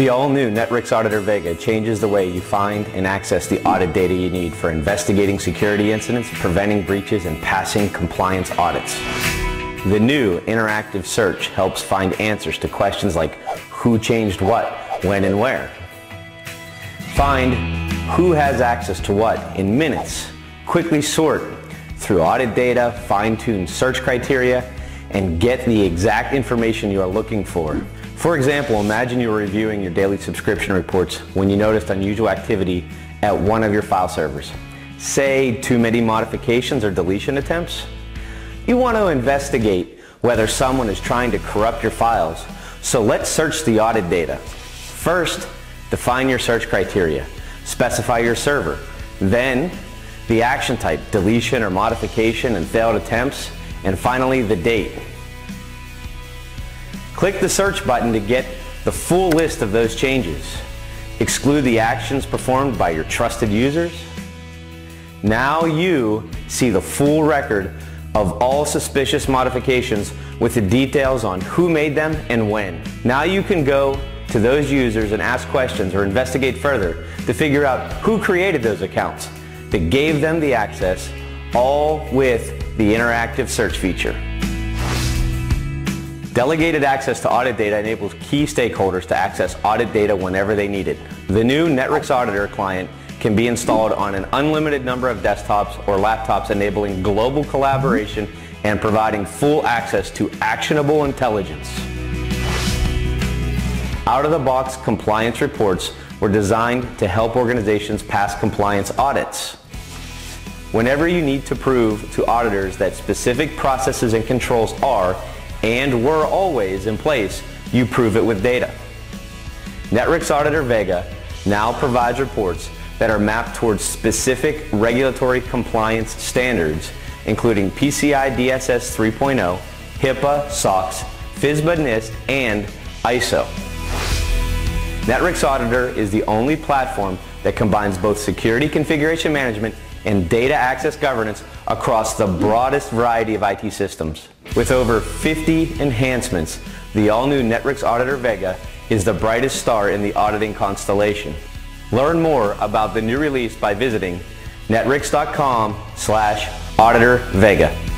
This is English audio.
The all-new Netwrix Auditor Vega changes the way you find and access the audit data you need for investigating security incidents, preventing breaches, and passing compliance audits. The new interactive search helps find answers to questions like who changed what, when, and where. Find who has access to what in minutes. Quickly sort through audit data, fine-tune search criteria, and get the exact information you are looking for. For example, imagine you were reviewing your daily subscription reports when you noticed unusual activity at one of your file servers. Say, too many modifications or deletion attempts. You want to investigate whether someone is trying to corrupt your files, so let's search the audit data. First, define your search criteria. Specify your server. Then, the action type, deletion or modification and failed attempts, and finally, the date. Click the search button to get the full list of those changes. Exclude the actions performed by your trusted users. Now you see the full record of all suspicious modifications with the details on who made them and when. Now you can go to those users and ask questions or investigate further to figure out who created those accounts that gave them the access, all with the interactive search feature. Delegated access to audit data enables key stakeholders to access audit data whenever they need it. The new Netwrix Auditor client can be installed on an unlimited number of desktops or laptops, enabling global collaboration and providing full access to actionable intelligence. Out-of-the-box compliance reports were designed to help organizations pass compliance audits. Whenever you need to prove to auditors that specific processes and controls are and were always in place, you prove it with data. Netwrix Auditor Vega now provides reports that are mapped towards specific regulatory compliance standards, including PCI DSS 3.0, HIPAA, SOX, FISMA, NIST, and ISO. Netwrix Auditor is the only platform that combines both security configuration management and data access governance across the broadest variety of IT systems. With over 50 enhancements, the all-new Netwrix Auditor Vega is the brightest star in the auditing constellation. Learn more about the new release by visiting netwrix.com/auditorvega.